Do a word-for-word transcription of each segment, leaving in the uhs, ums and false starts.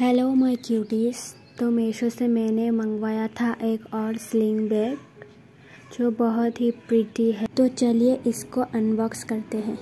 Hello my cuties. तो मीशो से मैंने मंगवाया था एक और स्लिंग बैग जो बहुत ही प्रिटी है। तो चलिए इसको अनबॉक्स करते हैं।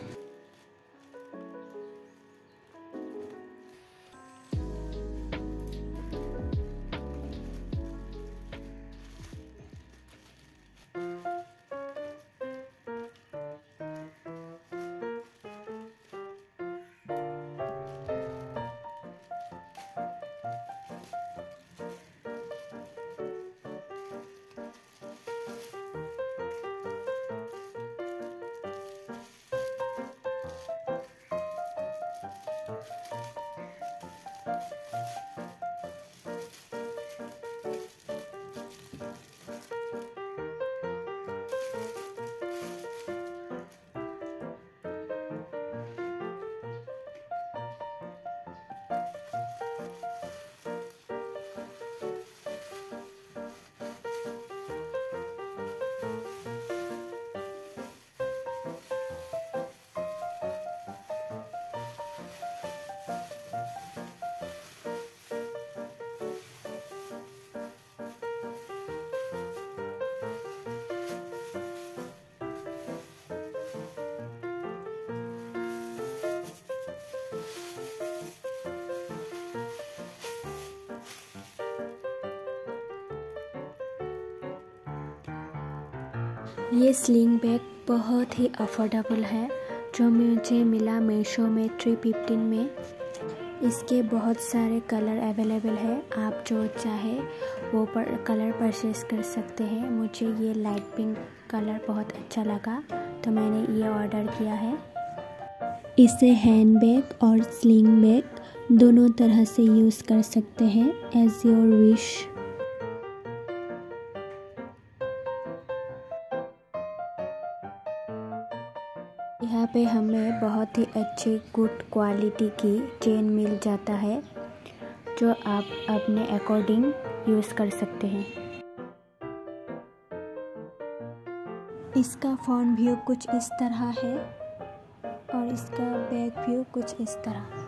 ये स्लिंग बैग बहुत ही अफोर्डेबल है जो मुझे मिला मीशो में तीन सौ पंद्रह में। इसके बहुत सारे कलर अवेलेबल है, आप जो चाहे वो पर कलर परचेस कर सकते हैं। मुझे ये लाइट पिंक कलर बहुत अच्छा लगा तो मैंने ये ऑर्डर किया है। इसे हैंड बैग और स्लिंग बैग दोनों तरह से यूज़ कर सकते हैं, एज योर विश। यहाँ पे हमें बहुत ही अच्छी गुड क्वालिटी की चेन मिल जाता है जो आप अपने अकॉर्डिंग यूज़ कर सकते हैं। इसका फ्रंट व्यू कुछ इस तरह है और इसका बैक व्यू कुछ इस तरह।